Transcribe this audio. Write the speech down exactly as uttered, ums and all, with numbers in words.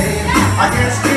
same. I can't speak.